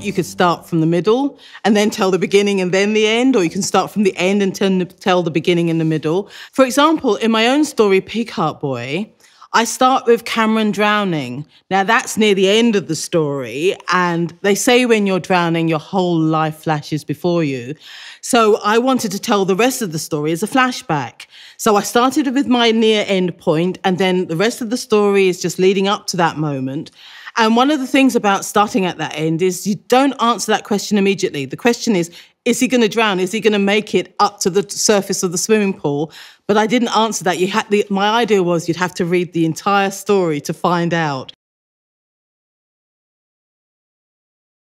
You could start from the middle and then tell the beginning and then the end, or you can start from the end and tell the beginning and the middle. For example, in my own story, Pig-Heart Boy, I start with Cameron drowning. Now, that's near the end of the story, and they say when you're drowning, your whole life flashes before you. So I wanted to tell the rest of the story as a flashback. So I started with my near end point, and then the rest of the story is just leading up to that moment. And one of the things about starting at that end is you don't answer that question immediately. The question is he going to drown? Is he going to make it up to the surface of the swimming pool? But I didn't answer that. My idea was you'd have to read the entire story to find out.